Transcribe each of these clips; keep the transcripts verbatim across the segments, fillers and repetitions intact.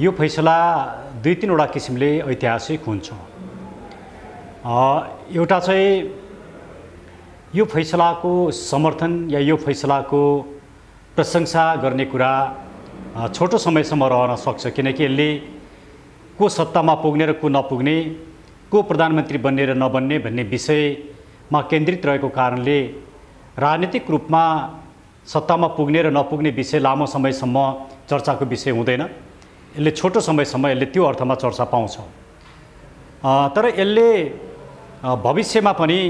यो फैसला दुई तीनवटा किसिमले ऐतिहासिक हुन्छ। एउटा चाहिँ यो फैसलाको समर्थन या यो फैसलाको प्रशंसा गर्ने कुरा छोटो समयसम्म रहन सक्छ, किनकि यसले को सत्तामा पुग्ने र को नपुग्ने, को प्रधानमन्त्री बन्ने र नबन्ने भन्ने विषयमा केन्द्रित रहेको कारणले राजनीतिक रूपमा सत्तामा पुग्ने र नपुग्ने विषय लामो समयसम्म चर्चाको विषय हुँदैन। यसले छोटो समयसम्म यसले त्यो अर्थमा चर्चा पाउँछ। तर यसले भविष्यमा पनि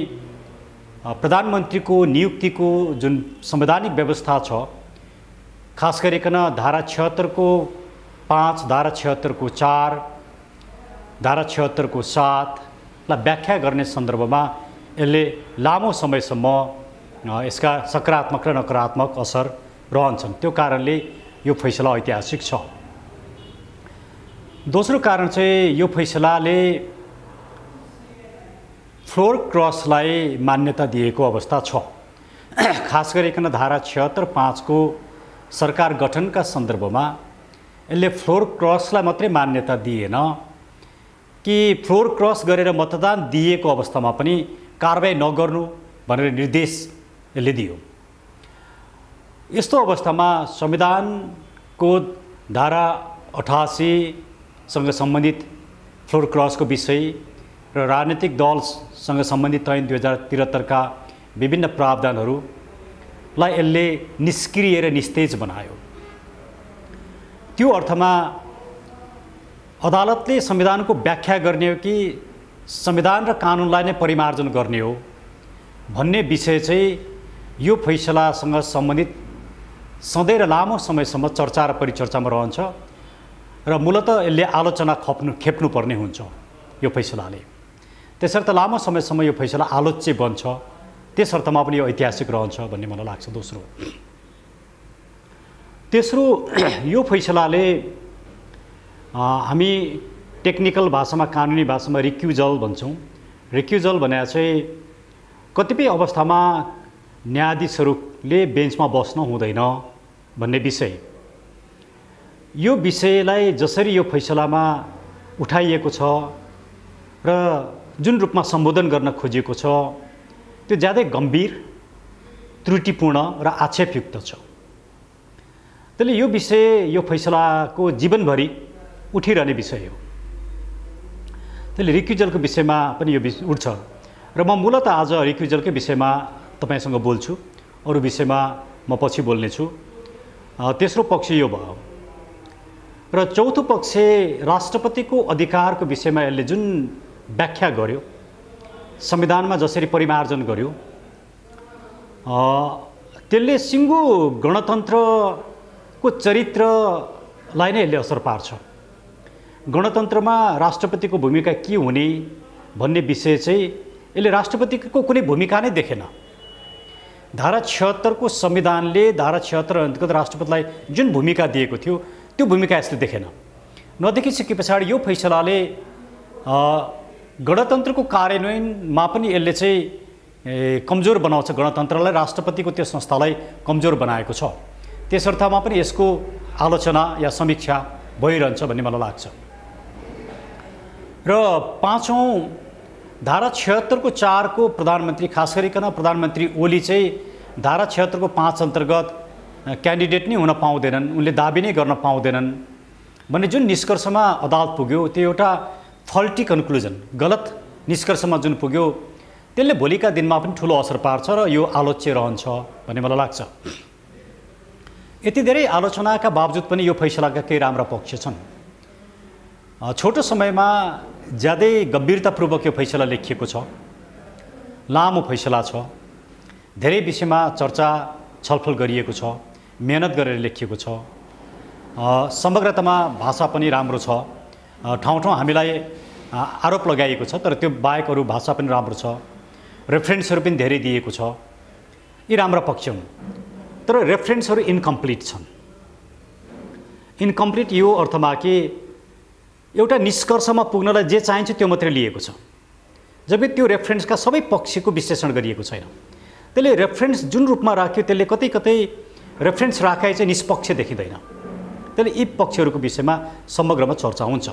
प्रधानमन्त्रीको नियुक्तिको जुन संवैधानिक व्यवस्था छ, खास गरिकन धारा छिहत्तर को पाँच, धारा छिहत्तर को चार, धारा छिहत्तर को सातलाई व्याख्या गर्ने सन्दर्भमा यसले लामो समयसम्म यसका सकारात्मक र नकारात्मक असर रहन्छन्। त्यो कारणले यो फैसला ऐतिहासिक छ। दोस्रो कारण चाहिँ यो फैसलाले फ्लोर क्रसलाई मान्यता दिएको अवस्था छ। खास गरिकन धारा छिहत्तर पाँच को सरकार गठनका सन्दर्भमा यसले फ्लोर क्रसलाई मात्रै मान्यता दिएन कि फ्लोर क्रस गरेर मतदान दिएको अवस्थामा पनि कारबाही नगर्नु भनेर निर्देश यसले दियो। यस्तो अवस्थामा संविधानको धारा अठासीसँग सम्बन्धित फ्लोर क्रसको विषय र राजनीतिक दलसँग सम्बन्धित ऐन दुई हजार त्रिहत्तरका विभिन्न प्रावधानहरूलाई यसले निष्क्रिय र निस्तेज बनायो। त्यो अर्थमा अदालतले संविधानको व्याख्या गर्ने हो कि संविधान र कानुनलाई नै परिमार्जन गर्ने हो भन्ने विषय चाहिँ यो फैसलासँग सम्बन्धित सधैँ र लामो समयसम्म चर्चा र परिचर्चामा रहन्छ र मूलत यसले आलोचना खप्नु खेप्नुपर्ने हुन्छ यो फैसलाले। त्यसर्थ लामो समयसम्म यो फैसला आलोच्य बन्छ, त्यसर्थमा पनि यो ऐतिहासिक रहन्छ भन्ने मलाई लाग्छ। दोस्रो तेस्रो यो फैसलाले हामी टेक्निकल भाषामा कानुनी भाषामा रिक्युजल भन्छौँ। रिक्युजल भने चाहिँ कतिपय अवस्थामा न्यायाधीशहरूले बेन्चमा बस्न हुँदैन भन्ने विषय। यो विषयलाई जसरी यो फैसलामा उठाइएको छ र जुन रूपमा सम्बोधन गर्न खोजिएको छ त्यो ज्यादै गम्भीर, त्रुटिपूर्ण र आक्षेपयुक्त छ। त्यसले यो विषय यो फैसलाको जीवनभरि उठिरहने विषय हो। त्यसले रिक्युजलको विषयमा पनि यो विषय उठ्छ र म मूलत आज रिक्युजलकै विषयमा तपाईसँग बोल्छु, अरू विषयमा म पछि बोल्नेछु। तेस्रो पक्ष यो भयो। र चौथो पक्ष राष्ट्रपतिको अधिकारको विषयमा यसले जुन व्याख्या गर्यो, संविधानमा जसरी परिमार्जन गर्यो, त्यसले सिङ्गो गणतन्त्रको चरित्रलाई नै यसले असर पार्छ। गणतन्त्रमा राष्ट्रपतिको भूमिका के हुने भन्ने विषय चाहिँ यसले राष्ट्रपतिको कुनै भूमिका नै देखेन। धारा छिहत्तर को संविधानले धारा छिहत्तर अन्तर्गत राष्ट्रपतिलाई जुन भूमिका दिएको थियो त्यो भूमिका यसले देखेन। नदेखिसके पछाडि यो फैसलाले गणतन्त्रको कार्यान्वयनमा पनि यसले चाहिँ कमजोर बनाउँछ, गणतन्त्रलाई राष्ट्रपतिको त्यो संस्थालाई कमजोर बनाएको छ। त्यसर्थमा पनि यसको आलोचना या समीक्षा भइरहन्छ भन्ने मलाई लाग्छ। र पाँचौँ धारा छिहत्तर को चार को प्रधानमन्त्री, खास गरिकन प्रधानमन्त्री ओली चाहिँ धारा छिहत्तर को पाँच अन्तर्गत क्यान्डिडेट नै हुन पाउँदैनन्, उनले दाबी नै गर्न पाउँदैनन् भन्ने जुन निष्कर्षमा अदालत पुग्यो त्यो एउटा फल्टी कन्क्लुजन, गलत निष्कर्षमा जुन पुग्यो त्यसले भोलिका दिनमा पनि ठुलो असर पार्छ र यो आलोच्य रहन्छ भन्ने मलाई लाग्छ। यति धेरै आलोचनाका बावजुद पनि यो फैसलाका केही राम्रा पक्ष छन्। छोटो समयमा ज्यादै गम्भीरतापूर्वक यो फैसला लेखिएको छ, लामो फैसला छ, धेरै विषयमा चर्चा छलफल गरिएको छ, मेहनत गरेर लेखिएको छ, समग्रतामा भाषा पनि राम्रो छ, ठाउँ ठाउँ हामीलाई आरोप लगाइएको छ तर त्यो बाहेक अरू भाषा पनि राम्रो छ, रेफरेन्सहरू पनि धेरै दिएको छ। यी राम्रा पक्ष हुन् तर रेफरेन्सहरू इन्कम्प्लिट छन्। इन्कम्प्लिट यो अर्थमा कि एउटा निष्कर्षमा पुग्नलाई जे चाहिन्छ त्यो मात्रै लिएको छ, जबकि त्यो रेफरेन्सका सबै पक्षको विश्लेषण गरिएको छैन। त्यसले रेफरेन्स जुन रूपमा राख्यो त्यसले कतै कतै रेफरेन्स राखाइ चाहिँ निष्पक्ष देखिँदैन। त्यसले यी पक्षहरूको विषयमा समग्रमा चर्चा हुन्छ।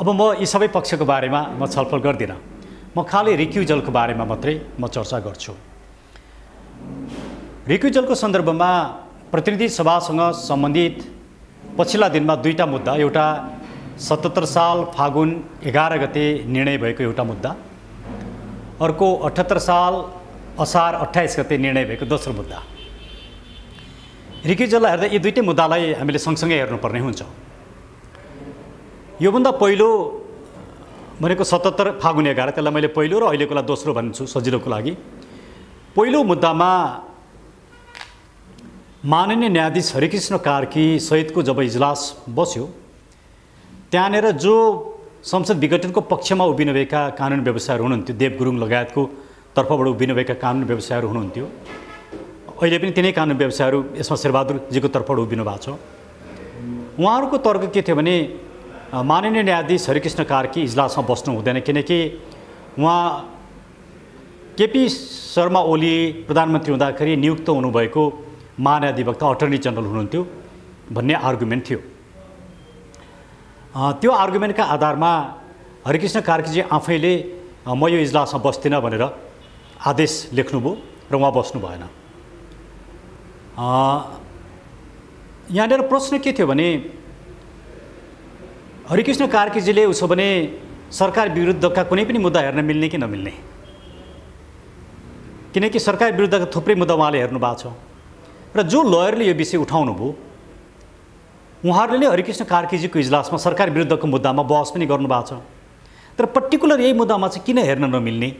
अब म यी सबै पक्षको बारेमा म छलफल गर्दिन, म खाली रिक्युजलको बारेमा मात्रै म चर्चा गर्छु। रिक्युजलको सन्दर्भमा प्रतिनिधि सभासँग सम्बन्धित पछिल्ला दिनमा दुईटा मुद्दा, एउटा सतहत्तर साल फागुन एघार गते निर्णय भएको एउटा मुद्दा, अर्को अठहत्तर साल असार अट्ठाइस गते निर्णय भएको दोस्रो मुद्दा। रिक्युजललाई हेर्दा यी दुईटै मुद्दालाई हामीले सँगसँगै हेर्नुपर्ने हुन्छ। योभन्दा पहिलो भनेको सतहत्तर फागुन एघार, त्यसलाई मैले पहिलो र अहिलेकोलाई दोस्रो भन्छु सजिलोको लागि। पहिलो मुद्दामा माननीय न्यायाधीश हरिकृष्ण कार्की सहितको जब इजलास बस्यो, त्यहाँनिर जो संसद विघटनको पक्षमा उभिनुभएका कानुन व्यवसायहरू हुनुहुन्थ्यो, देव गुरुङ लगायतको तर्फबाट उभिनुभएका कानुन व्यवसायहरू हुनुहुन्थ्यो, अहिले पनि तिनै कानुन व्यवसायहरू यसमा शेरबहादुरजीको तर्फबाट उभिनु भएको छ। उहाँहरूको तर्क के थियो भने माननीय न्यायाधीश हरिकृष्ण कार्की इजलासमा बस्नु हुँदैन, किनकि उहाँ केपी शर्मा ओली प्रधानमन्त्री हुँदाखेरि नियुक्त हुनुभएको महान्याधिवक्ता अटर्नी जनरल हुनुहुन्थ्यो भन्ने आर्गुमेन्ट थियो। त्यो आर्गुमेन्टका आधारमा हरिकृष्ण कार्कीजी आफैले म यो इजलासमा बस्दिनँ भनेर आदेश लेख्नुभयो र उहाँ बस्नु भएन। यहाँनिर प्रश्न के थियो भने हरिकृष्ण कार्कीजीले उसो भने सरकार विरुद्धका कुनै पनि मुद्दा हेर्न मिल्ने कि नमिल्ने, किनकि सरकार विरुद्धका थुप्रै मुद्दा उहाँले हेर्नु भएको छ। र जो लयरले यो विषय उठाउनुभयो उहाँहरूले हरिकृष्ण कार्कीजीको इजलासमा सरकार विरुद्धको मुद्दामा बहस पनि गर्नुभएको छ, तर पर्टिकुलर यही मुद्दामा चाहिँ किन हेर्न नमिल्ने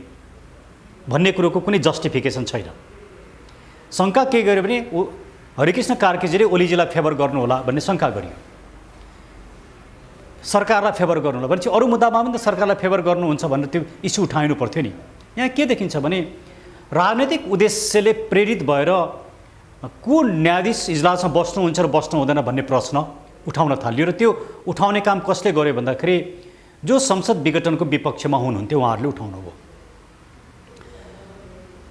भन्ने कुरोको कुनै जस्टिफिकेसन छैन। शङ्का के गर्यो भने हरिकृष्ण कार्कीजीले ओलीजीलाई फेभर गर्नुहोला भन्ने शङ्का गरियो, सरकारलाई फेभर गर्नुहोला भनेपछि अरू मुद्दामा पनि त सरकारलाई फेभर गर्नुहुन्छ भनेर त्यो इस्यु उठाइनु पर्थ्यो नि। यहाँ के देखिन्छ भने राजनैतिक उद्देश्यले प्रेरित भएर को न्यायाधीश इजलासमा बस्नुहुन्छ र बस्नु हुँदैन भन्ने प्रश्न उठाउन थालियो र त्यो उठाउने काम कसले गर्यो भन्दाखेरि जो संसद विघटनको विपक्षमा हुनुहुन्थ्यो उहाँहरूले उठाउनुभयो।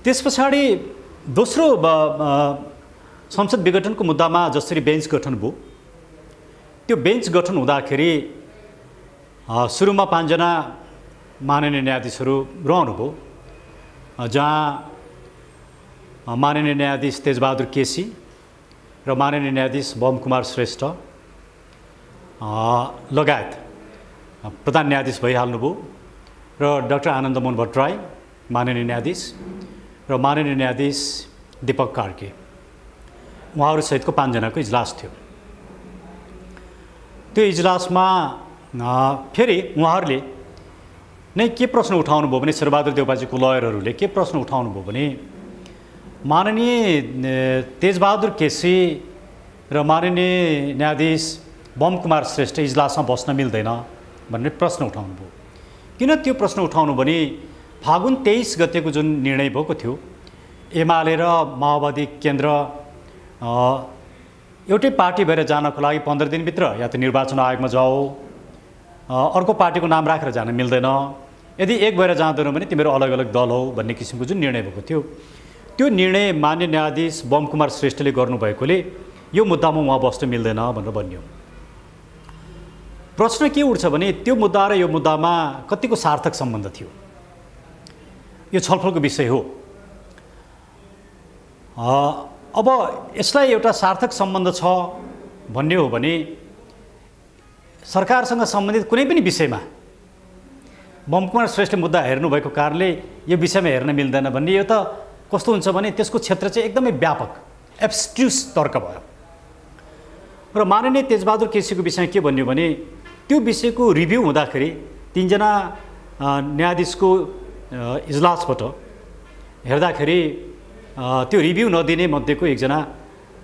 त्यस पछाडि दोस्रो संसद विघटनको मुद्दामा जसरी बेन्च गठन भयो, त्यो बेन्च गठन हुँदाखेरि सुरुमा पाँचजना माननीय न्यायाधीशहरू रहनुभयो, जहाँ माननीय न्यायाधीश तेजबहादुर केसी र माननीय न्यायाधीश बम कुमार श्रेष्ठ लगायत प्रधान न्यायाधीश भइहाल्नुभयो र डाक्टर आनन्दमोहन भट्टराई माननीय न्यायाधीश र माननीय न्यायाधीश दीपक कार्के, उहाँहरू सहितको पाँचजनाको इजलास थियो। त्यो इजलासमा फेरि उहाँहरूले नै के प्रश्न उठाउनुभयो भने शेरबहादुर देवपाजीको लयरहरूले के प्रश्न उठाउनुभयो भने माननीय तेजबहादुर केसी र माननीय न्यायाधीश बमकुमार श्रेष्ठ इजलासमा बस्न मिल्दैन भन्ने प्रश्न उठाउनुभयो। किन त्यो प्रश्न उठाउनु भने फागुन तेइस गतेको जुन निर्णय भएको थियो, एमाले र माओवादी केन्द्र एउटै पार्टी भएर जानको लागि पन्ध्र दिनभित्र या त निर्वाचन आयोगमा जाओ, अर्को पार्टीको नाम राखेर जान मिल्दैन, यदि एक भएर जाँदैनौ भने तिमीहरू अलग अलग दल हो भन्ने किसिमको जुन निर्णय भएको थियो, त्यो निर्णय मान्य न्यायाधीश बमकुमार श्रेष्ठले गर्नुभएकोले यो मुद्दामा उहाँ बस्न मिल्दैन भनेर भनियो। प्रश्न के उठ्छ भने त्यो मुद्दा र यो मुद्दामा कतिको सार्थक सम्बन्ध थियो, यो छलफलको विषय हो। अब यसलाई एउटा सार्थक सम्बन्ध छ भन्ने हो भने सरकारसँग सम्बन्धित कुनै पनि विषयमा बमकुमार श्रेष्ठ मुद्दा हेर्नुभएको कारणले यो विषयमा हेर्न मिल्दैन भन्ने यो त कस्तो हुन्छ भने त्यसको क्षेत्र चाहिँ एकदमै व्यापक एब्स्ट्र्युस तर्क भयो। र माननीय तेजबहादुर केसीको विषयमा के भन्यो भने त्यो विषयको रिभ्यू हुँदाखेरि तिनजना न्यायाधीशको इजलासबाट हेर्दाखेरि त्यो रिभ्यू नदिने मध्येको एकजना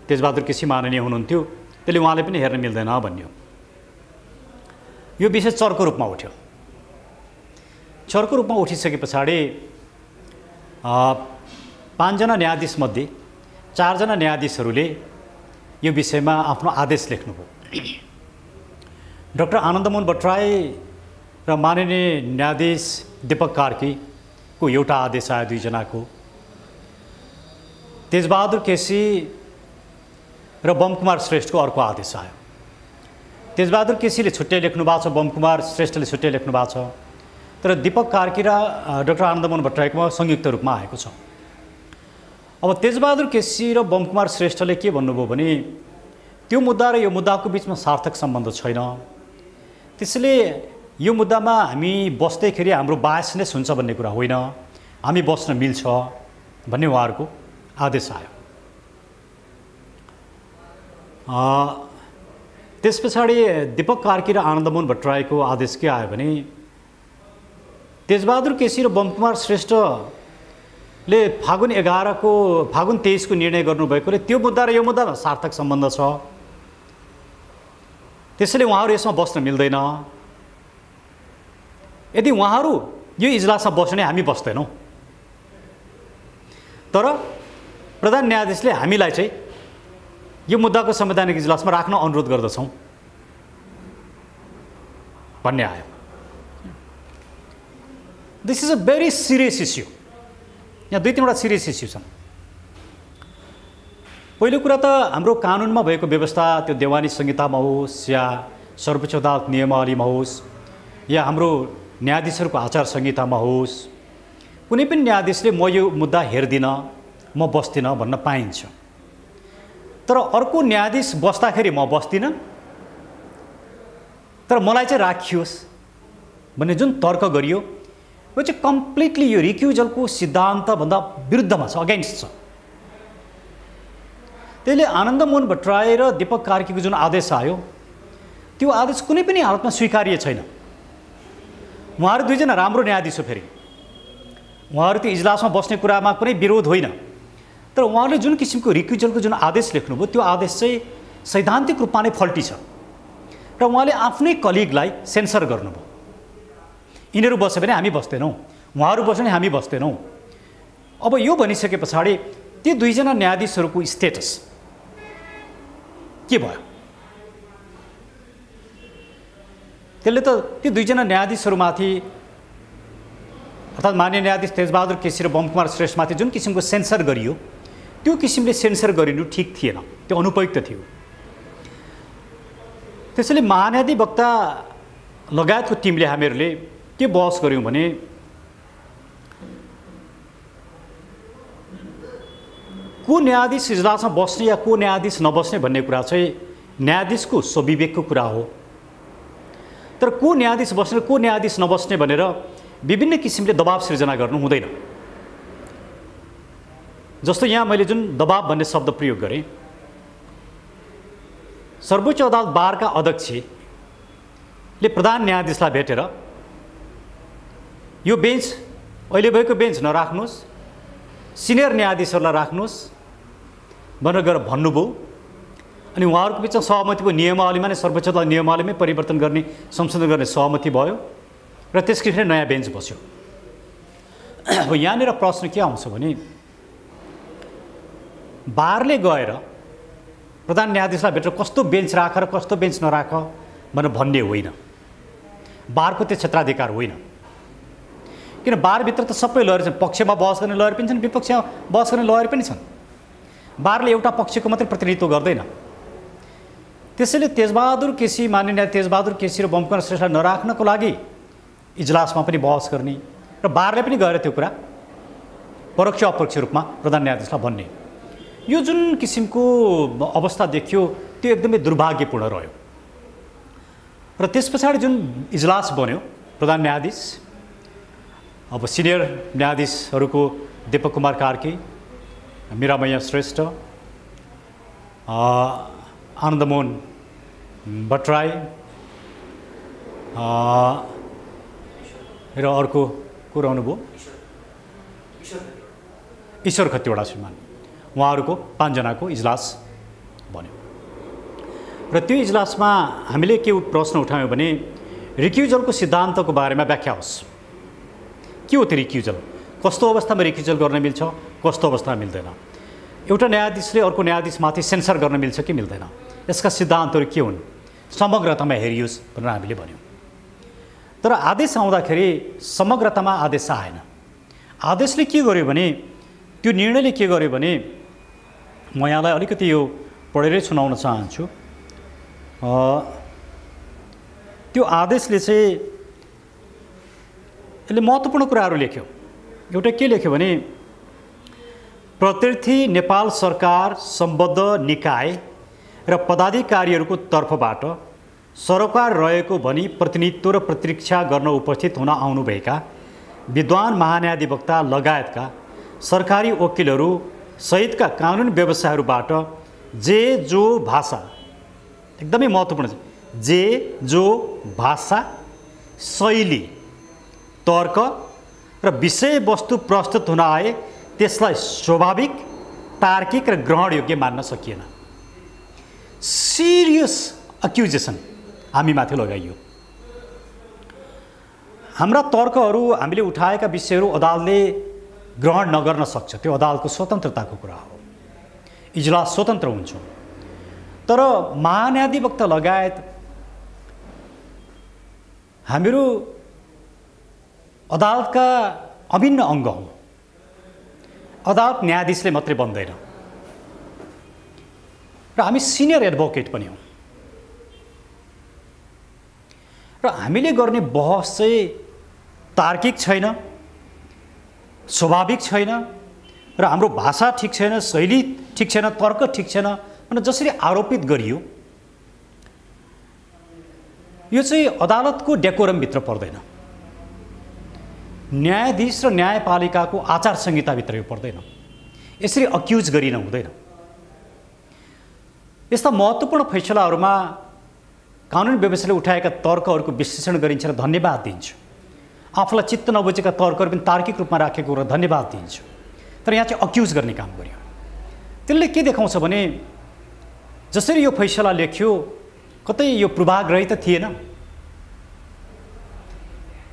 तेजबहादुर केसी माननीय हुनुहुन्थ्यो, त्यसले उहाँले पनि हेर्न मिल्दैन भन्यो। यो विषय चर्को रूपमा उठ्यो। चर्को रूपमा उठिसके पछाडि पाँचजना न्यायाधीशमध्ये चारजना न्यायाधीशहरूले यो विषयमा आफ्नो आदेश लेख्नुभयो। डाक्टर आनन्दमोहन भट्टराई र माननीय न्यायाधीश दीपक कार्की को एउटा आदेश आयो दुईजनाको, तेजबहादुर केसी र र बमकुमार श्रेष्ठको अर्को आदेश आयो। तेजबहादुर केसीले छुट्टै लेख्नु भएको छ, बमकुमार श्रेष्ठले छुट्टै लेख्नु भएको छ, तर दीपक कार्की र डाक्टर आनन्दमोहन भट्टराईकोमा संयुक्त रूपमा आएको छ। अब तेजबहादुर केसी र बमकुमार श्रेष्ठले के भन्नुभयो भने त्यो मुद्दा र यो मुद्दाको बिचमा सार्थक सम्बन्ध छैन, त्यसैले यो मुद्दामा हामी बस्दैखेरि हाम्रो बायसनेस हुन्छ भन्ने कुरा होइन, हामी बस्न मिल्छ भन्ने उहाँहरूको आदेश आयो। त्यस पछाडि दीपक कार्की र आनन्दमोहन भट्टराईको आदेश के आयो भने तेजबहादुर केसी र बमकुमार श्रेष्ठले फागुन एघार को फागुन तेईस को निर्णय गर्नुभएकोले त्यो मुद्दा र यो मुद्दामा सार्थक सम्बन्ध छ, त्यसैले उहाँहरू यसमा बस्न मिल्दैन। यदि उहाँहरू यो इजलासमा बस्ने हामी बस्दैनौँ, तर प्रधान न्यायाधीशले हामीलाई चाहिँ यो मुद्दाको संवैधानिक इजलासमा राख्न अनुरोध गर्दछौँ भन्ने आयो। This is a very serious issue. यहाँ दुई तीनवटा सिरियस इश्यू छन्। पहिलो कुरा त हाम्रो कानुनमा भएको व्यवस्था त्यो देवानी संहितामा होस् या सर्वोच्च अदालत नियमावलीमा होस् या हाम्रो न्यायाधीशहरूको आचार संहितामा होस्, कुनै पनि न्यायाधीशले म यो मुद्दा हेर्दिनँ म बस्दिनँ भन्न पाइन्छ, तर अर्को न्यायाधीश बस्दाखेरि म बस्दिनँ तर मलाई चाहिँ राखियोस् भन्ने जुन तर्क गरियो वो चाहिँ कम्प्लिटली यो रिक्युजलको सिद्धान्तभन्दा विरुद्धमा छ, अगेन्स्ट छ। त्यसैले आनन्दमोहन भट्टराई र दीपक कार्कीको जुन आदेश आयो त्यो आदेश कुनै पनि हालतमा स्वीकार्य छैन। उहाँहरू दुईजना राम्रो न्यायाधीश हो, फेरि उहाँहरू त्यो इजलासमा बस्ने कुरामा कुनै विरोध होइन, तर उहाँहरूले जुन किसिमको रिक्युजलको जुन आदेश लेख्नुभयो त्यो आदेश चाहिँ सैद्धान्तिक रूपमा नै फल्टी छ र उहाँले आफ्नै कलिगलाई सेन्सर गर्नुभयो। यिनीहरू बस्यो भने हामी बस्दैनौँ, उहाँहरू बस्यो भने हामी बस्दैनौँ। अब यो भनिसके पछाडि ती दुईजना न्यायाधीशहरूको स्टेटस के भयो? त्यसले त ती दुईजना न्यायाधीशहरूमाथि अर्थात् मान्य न्यायाधीश तेजबहादुर केसी र बमकुमार श्रेष्ठमाथि जुन किसिमको सेन्सर गरियो त्यो किसिमले सेन्सर गरिनु ठिक थिएन, त्यो अनुपयुक्त थियो। त्यसैले महान्याधिवक्ता लगायतको टिमले हामीहरूले के बहस गऱ्यौँ भने को न्यायाधीश इजलासमा बस्ने या को न्यायाधीश नबस्ने भन्ने कुरा चाहिँ न्यायाधीशको स्वविवेकको कुरा हो, तर को न्यायाधीश बस्ने को न्यायाधीश नबस्ने भनेर विभिन्न किसिमले दबाब सिर्जना गर्नु हुँदैन। जस्तो यहाँ मैले जुन दबाब भन्ने शब्द प्रयोग गरेँ, सर्वोच्च अदालत बारका अध्यक्षले प्रधान न्यायाधीशलाई भेटेर यो बेन्च अहिले भएको बेन्च नराख्नुहोस्, सिनियर न्यायाधीशहरूलाई राख्नुहोस् भनेर गएर भन्नुभयो, अनि उहाँहरूको बिचमा सहमति भयो। नियमावलीमा नै सर्वोच्च अदालत नियमावलीमै परिवर्तन गर्ने संशोधन गर्ने सहमति भयो र त्यस किसिमले नयाँ बेन्च बस्यो। अब यहाँनिर प्रश्न के आउँछ भने बारले गएर प्रधान न्यायाधीशलाई भेटेर कस्तो बेन्च राख र कस्तो बेन्च नराख भनेर भन्ने होइन, बारको त्यो क्षेत्राधिकार होइन, किन बारभित्र त सबै लयर छन्, पक्षमा बहस गर्ने लयर पनि छन्, विपक्षमा बहस गर्ने लयर पनि छन्, बारले एउटा पक्षको मात्रै प्रतिनिधित्व गर्दैन। त्यसैले तेजबहादुर केसी मान्य न्यायाधीश तेजबहादुर केसी र बमकुमार श्रेष्ठलाई नराख्नको लागि इजलासमा पनि बहस गर्ने र बारले पनि गएर त्यो कुरा परोक्ष अपरोक्ष रूपमा प्रधान न्यायाधीशलाई भन्ने यो जुन किसिमको अवस्था देखियो त्यो एकदमै दुर्भाग्यपूर्ण रह्यो। र त्यस पछाडि जुन इजलास बन्यो प्रधान न्यायाधीश अब सिनियर न्यायाधीशहरूको दीपक कुमार कार्की, मीरामैया श्रेष्ठ, आनन्दमोहन भट्टराई र अर्को को रहनुभयो ईश्वर खतिवडा श्रीमान, उहाँहरूको पाँचजनाको इजलास बन्यो। र त्यो इजलासमा हामीले के प्रश्न उठायौँ भने रिक्युजलको सिद्धान्तको बारेमा व्याख्या होस्। के हो त्यो रिक्युजल? कस्तो अवस्थामा रिक्युजल गर्न मिल्छ, कस्तो अवस्थामा मिल्दैन? एउटा न्यायाधीशले अर्को न्यायाधीशमाथि सेन्सर गर्न मिल्छ कि मिल्दैन? यसका सिद्धान्तहरू के हुन्? समग्रतामा हेरियोस् भनेर हामीले भन्यौँ। तर आदेश आउँदाखेरि समग्रतामा आदेश आएन। आदेशले के गर्यो भने त्यो निर्णयले के गर्यो भने म यहाँलाई अलिकति यो पढेरै सुनाउन चाहन्छु। त्यो आदेशले चाहिँ यसले महत्त्वपूर्ण कुराहरू लेख्यो। एउटा के लेख्यो भने प्रतिनिधि नेपाल सरकार सम्बद्ध निकाय र पदाधिकारीहरूको तर्फबाट सरोकार रहेको भनी प्रतिनिधित्व र प्रतीक्षा गर्न उपस्थित हुन आउनुभएका विद्वान महान्यायाधिवक्ता लगायतका सरकारी वकिलहरू सहितका कानुन व्यवसायहरूबाट जे जो भाषा, एकदमै महत्त्वपूर्ण छ, जे जो भाषा शैली तर्क र विषयवस्तु प्रस्तुत हुन आए त्यसलाई स्वाभाविक तार्किक र ग्रहणयोग्य मान्न सकिएन। सिरियस अक्युजेसन हामीमाथि लगाइयो। हाम्रा तर्कहरू हामीले उठाएका विषयहरू अदालतले ग्रहण नगर्न सक्छ, त्यो अदालतको स्वतन्त्रताको कुरा हो। इजलास स्वतन्त्र हुन्छ, तर महान्यायाधिवक्ता लगायत हामीहरू अदालतका अभिन्न अङ्ग हौँ। अदालत न्यायाधीशले मात्रै बन्दैन र हामी सिनियर एडभोकेट पनि हौँ र हामीले गर्ने बहस चाहिँ तार्किक छैन, स्वाभाविक छैन र हाम्रो भाषा ठिक छैन, शैली ठिक छैन, तर्क ठिक छैन भनेर जसरी आरोपित गरियो यो चाहिँ अदालतको डेकोरमभित्र पर्दैन, न्यायाधीश र न्यायपालिकाको आचार संहिताभित्र यो पर्दैन। यसरी अक्युज गरिन हुँदैन। यस्ता महत्त्वपूर्ण फैसलाहरूमा कानुन व्यवस्थाले उठाएका तर्कहरूको विश्लेषण गरिन्छ र धन्यवाद दिन्छु। आफूलाई चित्त नबुझेका तर्कहरू पनि तार्किक रूपमा राखेको र धन्यवाद दिन्छु, तर यहाँ चाहिँ अक्युज गर्ने काम गर्यो। त्यसले के देखाउँछ भने जसरी यो फैसला लेख्यो कतै यो पूर्वाग्रही त थिएन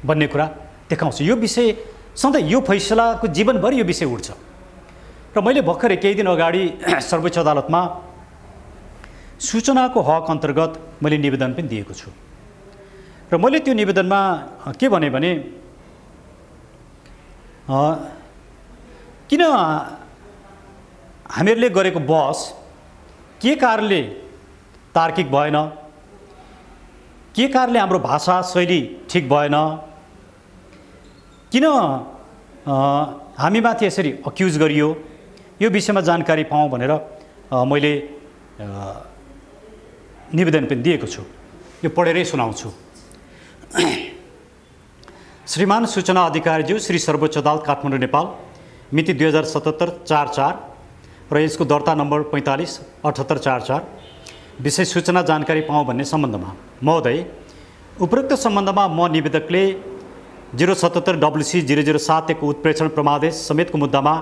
भन्ने कुरा देखाउँछ। यो विषय सधैँ यो फैसलाको जीवनभरि यो विषय उठ्छ। र मैले भर्खरै केही दिन अगाडि सर्वोच्च अदालतमा सूचनाको हक अन्तर्गत मैले निवेदन पनि दिएको छु र मैले त्यो निवेदनमा के भने भने किन हामीहरूले गरेको बहस के कारणले तार्किक भएन, के कारणले हाम्रो भाषा शैली ठिक भएन, किन हामीमाथि यसरी अक्युज गरियो, यो विषयमा जानकारी पाऊँ भनेर मैले निवेदन पनि दिएको छु। यो पढेरै सुनाउँछु। श्रीमान सूचना अधिकारीज्यू, श्री सर्वोच्च अदालत काठमाडौँ नेपाल, मिति दुई हजार सतहत्तर चार चार र यसको दर्ता नम्बर पैँतालिस अठहत्तर चार चार विषय सूचना जानकारी पाऊँ भन्ने सम्बन्धमा महोदय, उपरोक्त सम्बन्धमा म निवेदकले जीरो सतहत्तर डब्लुसी जीरो जीरो सात एक उत्प्रेषण प्रमादेश समेतको मुद्दामा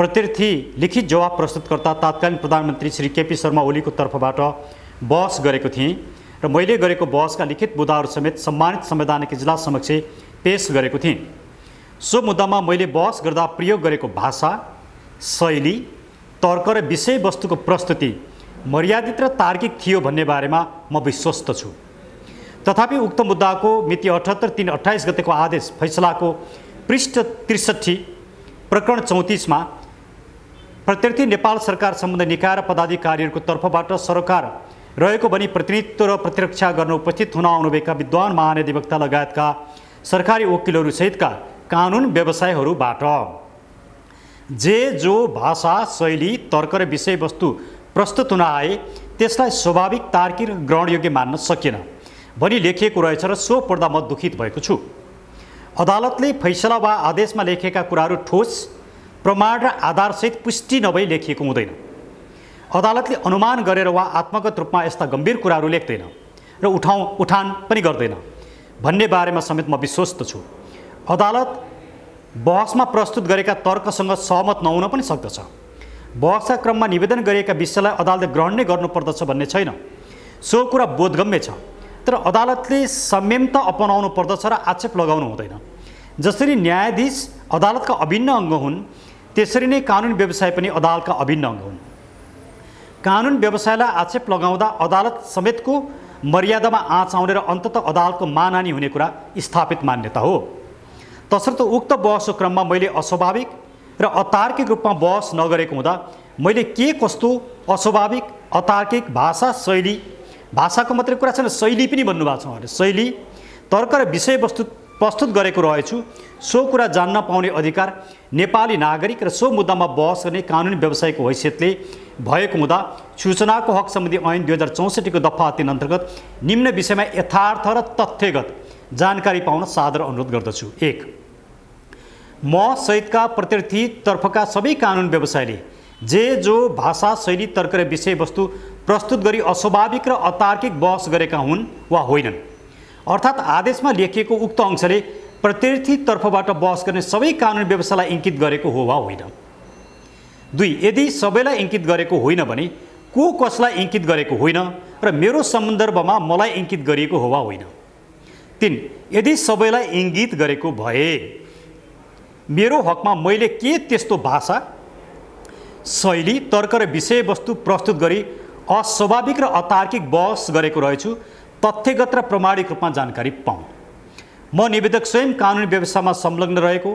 प्रत्यर्थी लिखित जवाब प्रस्तुतकर्ता तात्कालीन प्रधानमन्त्री श्री केपी शर्मा ओलीको तर्फबाट बहस गरेको थिएँ र मैले गरेको बहसका लिखित मुद्दाहरू समेत सम्मानित संवैधानिक इजलास समक्ष पेस गरेको थिएँ। सो मुद्दामा मैले बहस गर्दा प्रयोग गरेको भाषा शैली तर्क र विषयवस्तुको प्रस्तुति मर्यादित र तार्किक थियो भन्ने बारेमा म विश्वस्त छु। तथापि उक्त मुद्दाको मिति अठहत्तर तीन अट्ठाइस गतेको आदेश फैसलाको पृष्ठ त्रिसठी प्रकरण चौतिसमा प्रत्यर्थी नेपाल सरकार सम्बन्धी निकाय र पदाधिकारीहरूको तर्फबाट सरकार रहेको भनी प्रतिनिधित्व र प्रतिरक्षा गर्न उपस्थित हुन आउनुभएका विद्वान महान्यायाधिवक्ता लगायतका सरकारी वकिलहरू सहितका कानुन व्यवसायहरूबाट जे जो भाषा शैली तर्क र विषयवस्तु प्रस्तुत हुन आए त्यसलाई स्वाभाविक तार्किक र ग्रहणयोग्य मान्न सकिएन भनी लेखिएको रहेछ र सो पढ्दा म दुखित भएको छु। अदालतले फैसला वा आदेशमा लेखेका कुराहरू ठोस प्रमाण र आधारसहित पुष्टि नभई लेखिएको हुँदैन। अदालतले अनुमान गरेर वा आत्मगत रूपमा यस्ता गम्भीर कुराहरू लेख्दैन र उठाउँ उठान पनि गर्दैन भन्ने बारेमा समेत म विश्वस्त छु। अदालत बहसमा प्रस्तुत गरेका तर्कसँग सहमत नहुन पनि सक्दछ। बहसका क्रममा निवेदन गरिएका विषयलाई अदालतले ग्रहण नै गर्नुपर्दछ भन्ने छैन, सो कुरा बोधगम्य छ, तर अदालतले संयमता अपनाउनु पर्दछ र आक्षेप लगाउनु हुँदैन। जसरी न्यायाधीश अदालतका अभिन्न अङ्ग हुन् त्यसरी नै कानुन व्यवसाय पनि अदालतका अभिन्न अङ्ग हुन्। कानुन व्यवसायलाई आक्षेप लगाउँदा अदालत समेतको मर्यादामा आँच आउने र अन्ततः अदालतको मानहानि हुने कुरा स्थापित मान्यता हो। तसर्थ उक्त बहसको क्रममा मैले अस्वाभाविक र अतार्किक रूपमा बहस नगरेको हुँदा मैले के कस्तो अस्वाभाविक अतार्किक भाषा शैली, भाषा को मात्र कुरा छैन, शैली पनि भन्नु भएको छ उहाँले। शैली तर्क र विषयवस्तु प्रस्तुत गरेको रहेछु, सो कुरा जान्न पाउने अधिकार नेपाली नागरिक र सो मुद्दामा बहस गर्ने कानुनी व्यवसायको हैसियतले भएको हुँदा सूचनाको हक सम्बन्धी ऐन दुई हजार चौसठीको दफा तीन अन्तर्गत निम्न विषयमा यथार्थ र तथ्यगत जानकारी पाउन सादर अनुरोध गर्दछु। एक, म सहितका प्रतिनिधि तर्फका सबै कानुन व्यवसायले जे जो भाषा शैली तर्क र विषयवस्तु प्रस्तुत गरी अस्वाभाविक र अतार्किक बहस गरेका हुन् वा होइनन्, अर्थात् आदेशमा लेखिएको उक्त अंशले प्रतिनिधि तर्फबाट बहस गर्ने सबै कानुन व्यवसायलाई इङ्कित गरेको हो वा होइन। दुई, यदि सबैलाई इङ्कित गरेको होइन भने को कसलाई इङ्कित गरेको होइन र मेरो सन्दर्भमा मलाई इङ्कित गरिएको हो वा होइन। तीन, यदि सबैलाई इङ्गित गरेको भए मेरो हकमा मैले के त्यस्तो भाषा शैली तर्क र विषयवस्तु प्रस्तुत गरी अस्वाभाविक र अतार्किक बहस गरेको रहेछु, तथ्यगत र प्रमाणिक रूपमा जानकारी पाऊँ। म निवेदक स्वयं कानुनी व्यवस्थामा संलग्न रहेको,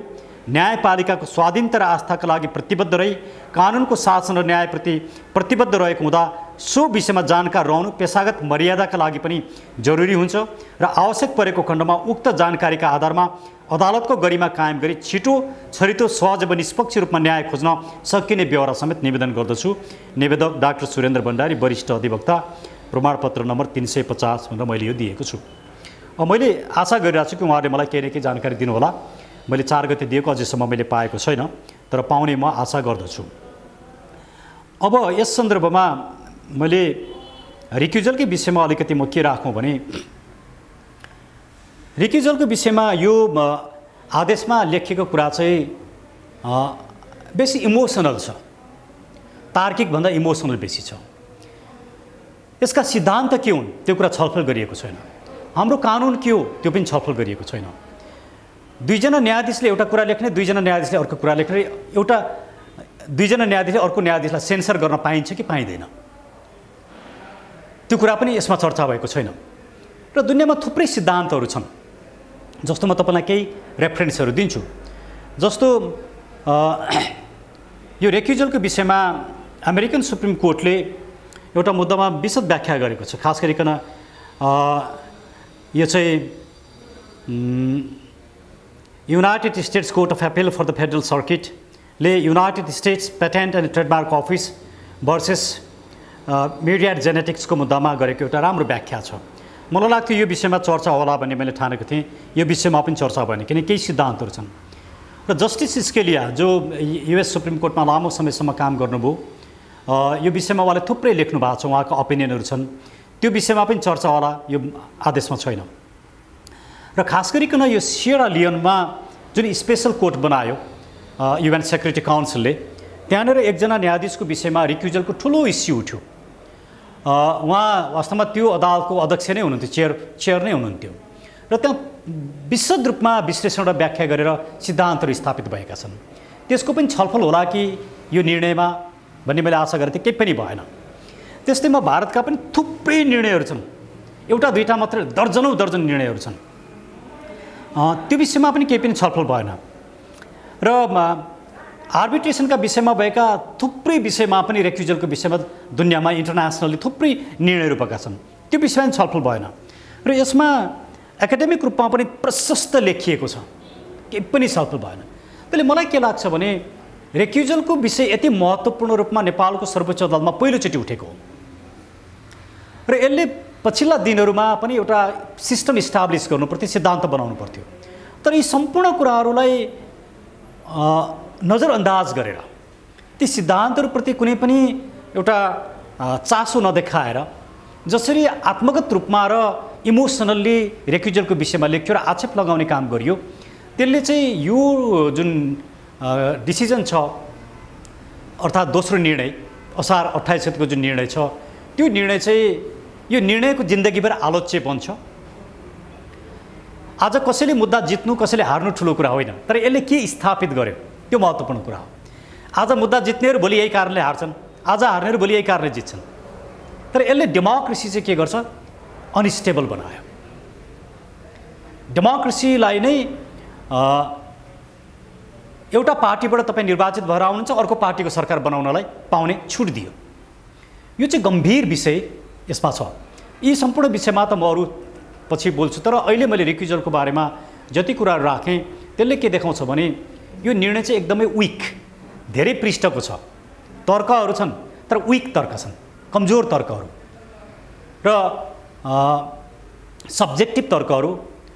न्यायपालिकाको स्वाधीनता र आस्थाका लागि प्रतिबद्ध रही कानुनको शासन र न्यायप्रति प्रतिबद्ध रहेको हुँदा सो विषयमा जानकार रहनु पेसागत मर्यादाका लागि पनि जरुरी हुन्छ र आवश्यक परेको खण्डमा उक्त जानकारीका आधारमा अदालतको गरिमा कायम गरी छिटो छरितो सहज व निष्पक्ष रूपमा न्याय खोज्न सकिने व्यवहार समेत निवेदन गर्दछु। निवेदक डाक्टर सुरेन्द्र भण्डारी, वरिष्ठ अधिवक्ता, प्रमाणपत्र नम्बर तिन सय पचास भनेर मैले यो दिएको छु। मैले आशा गरिरहेको छु कि उहाँहरूले मलाई केही न केही जानकारी दिनुहोला। मैले चार गते दिएको अझैसम्म मैले पाएको छैन, तर पाउने म आशा गर्दछु। अब यस सन्दर्भमा मैले रिक्युजलकै विषयमा अलिकति म के राखौँ भने, रिक्युजलको विषयमा यो आदेशमा लेखिएको कुरा चाहिँ बेसी इमोसनल छ, तार्किकभन्दा इमोसनल बेसी छ। यसका सिद्धान्त के हुन् त्यो कुरा छलफल गरिएको छैन, हाम्रो कानुन के हो त्यो पनि छलफल गरिएको छैन। दुईजना न्यायाधीशले एउटा कुरा लेख्ने, दुईजना न्यायाधीशले अर्को कुरा लेख्ने, एउटा दुईजना न्यायाधीशले अर्को न्यायाधीशलाई सेन्सर गर्न पाइन्छ कि पाइँदैन त्यो कुरा पनि यसमा चर्चा भएको छैन। र दुनियाँमा थुप्रै सिद्धान्तहरू छन्, जस्तो म तपाईँलाई केही रेफरेन्सहरू दिन्छु। जस्तो यो रेक्युजलको विषयमा अमेरिकन सुप्रिम कोर्टले एउटा मुद्दामा विशद व्याख्या गरेको छ, खास गरिकन यो चाहिँ United states court of appeal for the federal सर्किटले United states patent and trademark office versus media जेनेटिक्सको मुद्दामा गरेको एउटा राम्रो व्याख्या छ। मलाई लाग्थ्यो यो विषयमा चर्चा होला भन्ने मैले ठानेको थिएँ, यो विषयमा पनि चर्चा भएन किनकि केही सिद्धान्तहरू छन्। र जस्टिस स्केलिया जो युएस सुप्रिम कोर्टमा लामो समयसम्म काम गर्नुभयो, यो विषयमा उहाँले थुप्रै लेख्नु भएको छ, उहाँको ओपिनियनहरू छन्, त्यो विषयमा पनि चर्चा होला यो आदेशमा छैन। र खास गरिकन यो सिएरा लियोनमा जुन स्पेसल कोर्ट बनायो युएन सेक्युरिटी काउन्सिलले, त्यहाँनिर एकजना न्यायाधीशको विषयमा रिक्युजलको ठुलो इस्यु उठ्यो। उहाँ वास्तवमा त्यो अदालतको अध्यक्ष नै हुनुहुन्थ्यो, चेयर चेयर नै हुनुहुन्थ्यो, र त्यहाँ विशद रूपमा विश्लेषण र व्याख्या गरेर सिद्धान्तहरू स्थापित भएका छन्। त्यसको पनि छलफल होला कि यो निर्णयमा भन्ने मैले आशा गरेको थिएँ, केही पनि भएन। त्यस्तैमा भारतका पनि थुप्रै निर्णयहरू छन्, एउटा दुईवटा मात्र दर्जनौँ दर्जन निर्णयहरू छन्, त्यो विषयमा पनि केही पनि छलफल भएन। र आर्बिट्रेसनका विषयमा भएका थुप्रै विषयमा पनि रेक्युजलको विषयमा दुनियाँमा इन्टरनेसनली थुप्रै निर्णयहरू भएका छन्, त्यो विषयमा पनि छलफल भएन। र यसमा एकाडेमिक रूपमा पनि प्रशस्त लेखिएको छ, केही पनि छलफल भएन। त्यसले मलाई के लाग्छ भने रेक्युजलको विषय यति महत्त्वपूर्ण रूपमा नेपालको सर्वोच्च अदालतमा पहिलोचोटि उठेको हो र यसले पछिल्ला दिनहरूमा पनि एउटा सिस्टम इस्टाब्लिस गर्नु पर्थ्यो, सिद्धान्त बनाउनु पर्थ्यो, तर यी सम्पूर्ण कुराहरूलाई नजरअन्दाज गरेर ती सिद्धान्तहरूप्रति कुनै पनि एउटा चासो नदेखाएर जसरी आत्मगत रूपमा र इमोसनल्ली रेक्युजलको विषयमा लेख्यो र आक्षेप लगाउने काम गरियो, त्यसले चाहिँ यो जुन डिसिजन छ, अर्थात् दोस्रो निर्णय असार अट्ठाइस गतिको जुन निर्णय छ, त्यो निर्णय चाहिँ यो निर्णयको जिन्दगीभर आलोच्य बन्छ। आज कसैले मुद्दा जित्नु कसैले हार्नु ठुलो कुरा होइन, तर यसले के स्थापित गर्यो त्यो महत्त्वपूर्ण कुरा हो। आज मुद्दा जित्नेहरू भोलि यही कारणले हार्छन्, आज हार्नेहरू भोलि यही कारणले जित्छन्, तर यसले डेमोक्रेसी चाहिँ के गर्छ, अनस्टेबल बनायो। डेमोक्रेसीलाई नै एउटा पार्टीबाट तपाईँ निर्वाचित भएर आउनुहुन्छ, अर्को पार्टीको सरकार बनाउनलाई पाउने छुट दियो। यो चाहिँ गम्भीर विषय यसमा छ। यी सम्पूर्ण विषयमा त म अरु पछि बोल्छु, तर अहिले मैले रिक्युजलको बारेमा जति कुराहरू राखेँ त्यसले के देखाउँछ भने यो निर्णय चाहिँ एकदमै विक, धेरै पृष्ठको छ, तर्कहरू छन् तर विक तर्क छन्, कमजोर तर्कहरू र सब्जेक्टिभ तर्कहरू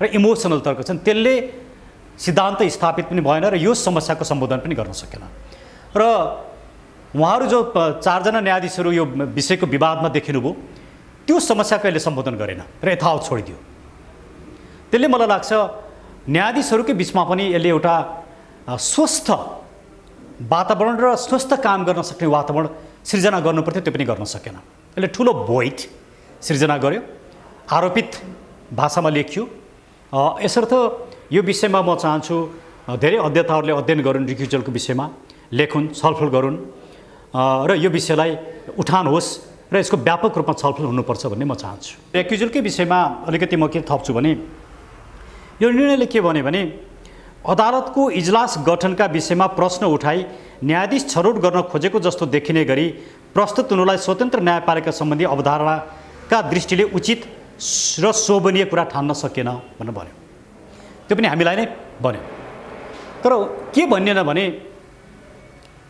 र इमोसनल तर्क छन्। त्यसले सिद्धान्त स्थापित पनि भएन र यो समस्याको सम्बोधन पनि गर्न सकेन। र उहाँहरू जो चारजना न्यायाधीशहरू यो विषयको विवादमा देखिनुभयो त्यो समस्या कहिले सम्बोधन गरेन र यथावत छोडिदियो। त्यसले मलाई लाग्छ न्यायाधीशहरूकै बिचमा पनि यसले एउटा स्वस्थ वातावरण र स्वस्थ काम गर्न सक्ने वातावरण सिर्जना गर्नुपर्थ्यो, त्यो पनि गर्न सकेन। यसले ठुलो भोइड सिर्जना गर्यो, आरोपित भाषामा लेखियो। यसर्थ यो विषयमा म चाहन्छु धेरै अध्येताहरूले अध्ययन गरून्, रिक्युजलको विषयमा लेखुन्, छलफल गरून् र यो विषयलाई उठान होस् र यसको व्यापक रूपमा छलफल हुनुपर्छ भन्ने म चाहन्छु। रिक्युजलकै विषयमा अलिकति म के थप्छु भने यो निर्णयले के भन्यो भने अदालतको इजलास गठनका विषयमा प्रश्न उठाई न्यायाधीश छनौट गर्न खोजेको जस्तो देखिने गरी प्रस्तुत हुनुलाई स्वतन्त्र न्यायपालिका सम्बन्धी अवधारणाका दृष्टिले उचित र शोभनीय कुरा ठान्न सकेन भनेर भन्यो। त्यो पनि हामीलाई नै भन्यो। तर के भनिएन भने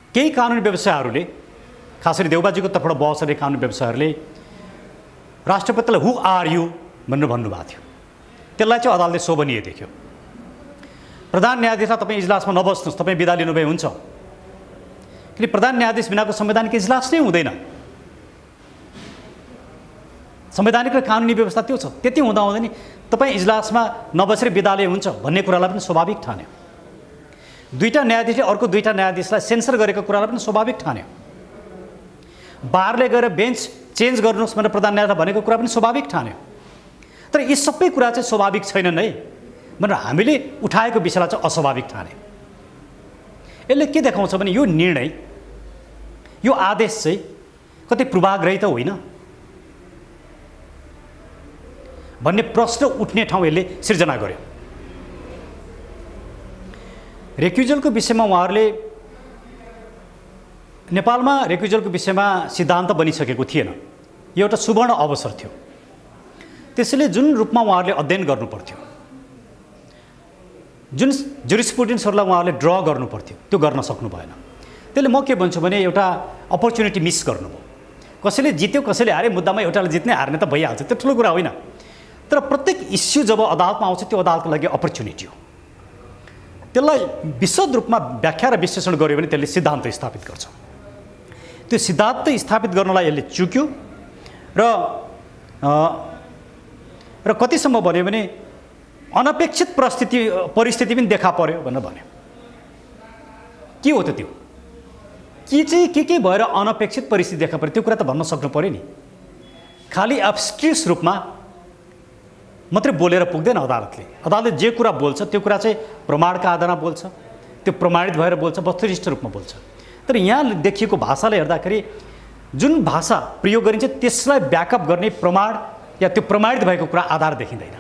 केही कानुन व्यवसायहरूले, खास गरी देउबाजीको तर्फबाट बहस गर्ने कानुन व्यवसायहरूले राष्ट्रपतिलाई हु आर यु भनेर भन्नुभएको थियो, त्यसलाई चाहिँ अदालतले शोभनीय देख्यो। प्रधान न्यायाधीशलाई तपाईँ इजलासमा नबस्नुहोस्, तपाईँ बिदा लिनुभए हुन्छ, किन प्रधान न्यायाधीश बिनाको संवैधानिक इजलास नै हुँदैन। संवैधानिक र कानुनी व्यवस्था त्यो छ। त्यति हुँदा हुँदैन तपाईँ इजलासमा नबसेर बिदाले हुन्छ भन्ने कुरालाई पनि स्वाभाविक ठान्यो। दुईटा न्यायाधीशले अर्को दुईटा न्यायाधीशलाई सेन्सर गरेको कुरालाई पनि स्वाभाविक ठान्यो। बारले गएर बेन्च चेन्ज गर्नुहोस् भनेर प्रधान न्यायाधीशले भनेको कुरा पनि स्वाभाविक ठान्यो। तर यी सबै कुरा चाहिँ स्वाभाविक छैनन् है भनेर हामीले उठाएको विषयलाई चाहिँ अस्वाभाविक ठाने। यसले के देखाउँछ भने यो निर्णय, यो आदेश चाहिँ कतै पूर्वाग्रही त होइन भन्ने प्रश्न उठ्ने ठाउँ यसले सिर्जना गर्यो। रिक्युजलको विषयमा उहाँहरूले, नेपालमा रिक्युजलको विषयमा सिद्धान्त बनिसकेको थिएन, यो एउटा सुवर्ण अवसर थियो। त्यसैले जुन रूपमा उहाँहरूले अध्ययन गर्नुपर्थ्यो, जुन जुरिस्प्रुडेन्सहरूलाई उहाँहरूले ड्र गर्नुपर्थ्यो, त्यो गर्न सक्नु भएन। त्यसले म के भन्छु भने एउटा अपर्च्युनिटी मिस गर्नुभयो। कसैले जित्यो कसैले हार्यो मुद्दामा, एउटाले जित्ने हार्ने त भइहाल्छ, त्यो ठुलो कुरा होइन। तर प्रत्येक इस्यु जब अदालतमा आउँछ त्यो अदालतको लागि अपर्च्युनिटी हो। त्यसलाई विशद रूपमा व्याख्या र विश्लेषण गर्यो भने त्यसले सिद्धान्त स्थापित गर्छ। त्यो सिद्धान्त स्थापित गर्नलाई यसले चुक्यो र र कतिसम्म भन्यो भने अनपेक्षित परिस्थिति परिस्थिति पनि देखा पर्यो भनेर भन्यो। के हो त त्यो के चाहिँ, के के भएर अनपेक्षित परिस्थिति देखा पर्यो त्यो कुरा त भन्न सक्नु पऱ्यो नि। खालि एब्स्ट्रिक्स रूपमा मात्रै बोलेर पुग्दैन अदालतले। अदालतले जे कुरा बोल्छ त्यो कुरा चाहिँ प्रमाणका आधारमा बोल्छ, त्यो प्रमाणित भएर बोल्छ, वस्तुनिष्ठ रूपमा बोल्छ। तर यहाँ देखिएको भाषाले हेर्दाखेरि जुन भाषा प्रयोग गरिन्छ त्यसलाई ब्याकअप गर्ने प्रमाण या त्यो प्रमाणित भएको कुरा आधार देखिँदैन।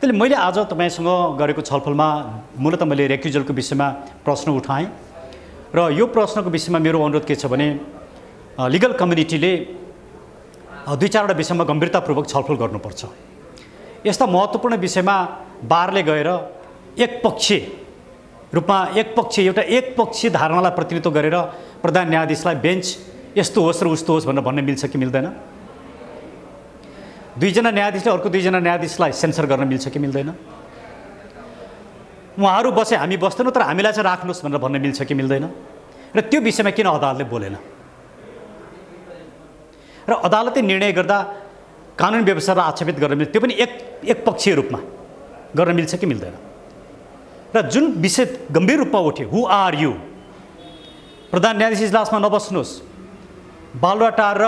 त्यसले मैले आज तपाईँसँग गरेको छलफलमा मूलत मैले रिक्युजलको विषयमा प्रश्न उठाएँ र यो प्रश्नको विषयमा मेरो अनुरोध के छ भने लिगल कम्युनिटीले दुई चारवटा विषयमा गम्भीरतापूर्वक छलफल गर्नुपर्छ। यस्ता महत्त्वपूर्ण विषयमा बारले गएर एकपक्षीय रूपमा एकपक्षीय एउटा एकपक्षीय धारणालाई प्रतिनिधित्व गरेर प्रधान न्यायाधीशलाई बेन्च यस्तो होस् र उस्तो होस् भनेर भन्ने मिल्छ कि मिल्दैन? दुईजना न्यायाधीशले अर्को दुईजना न्यायाधीशलाई सेन्सर गर्न मिल्छ कि मिल्दैन? उहाँहरू बसे हामी बस्दैनौँ तर हामीलाई चाहिँ राख्नुहोस् भनेर भन्ने मिल्छ कि मिल्दैन? र त्यो विषयमा किन अदालतले बोलेन? र अदालतले निर्णय गर्दा कानुन व्यवस्थालाई आक्षेपित गर्न मिल्छ, त्यो पनि एक एकपक्षीय रूपमा गर्न मिल्छ कि मिल्दैन? र जुन विषय गम्भीर रूपमा उठ्यो हु आर यु, प्रधान न्यायाधीश इजलासमा नबस्नुहोस्, बालुवाटार र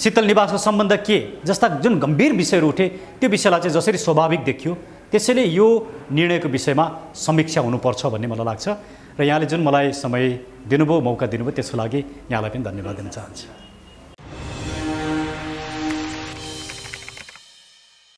शीतल निवासको सम्बन्ध के जस्ता जुन गम्भीर विषयहरू उठे त्यो विषयलाई चाहिँ जसरी स्वाभाविक देखियो त्यसैले यो निर्णयको विषयमा समीक्षा हुनुपर्छ भन्ने मलाई लाग्छ। र यहाँले जुन मलाई समय दिनुभयो, मौका दिनुभयो, त्यसको लागि यहाँलाई पनि धन्यवाद दिन चाहन्छु।